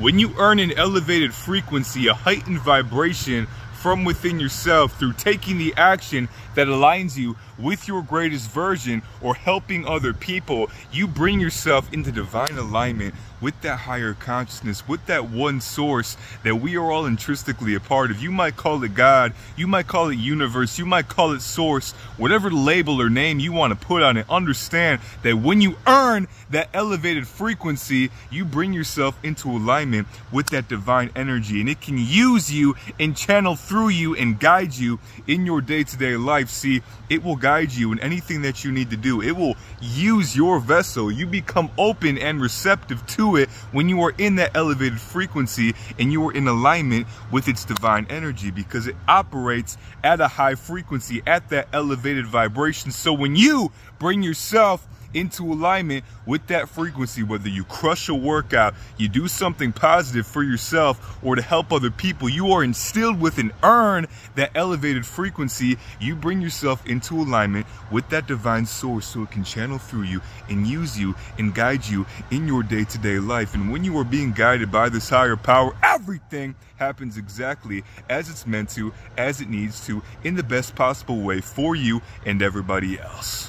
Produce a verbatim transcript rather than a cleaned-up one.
When you earn an elevated frequency, a heightened vibration from within yourself through taking the action that aligns you with your greatest version or helping other people, you bring yourself into divine alignment with that higher consciousness, with that one source that we are all intrinsically a part of. You might call it God, you might call it universe, you might call it source, whatever label or name you want to put on it. Understand that when you earn that elevated frequency, you bring yourself into alignment with that divine energy, and it can use you and channel through you and guide you in your day-to-day life. See, it will guide you in anything that you need to do. It will use your vessel. You become open and receptive to it when you are in that elevated frequency and you are in alignment with its divine energy, because it operates at a high frequency, at that elevated vibration. So when you bring yourself into alignment with that frequency, whether you crush a workout, you do something positive for yourself or to help other people, you are instilled with and earn that elevated frequency. You bring yourself into alignment with that divine source so it can channel through you and use you and guide you in your day-to-day life. And when you are being guided by this higher power, everything happens exactly as it's meant to, as it needs to, in the best possible way for you and everybody else.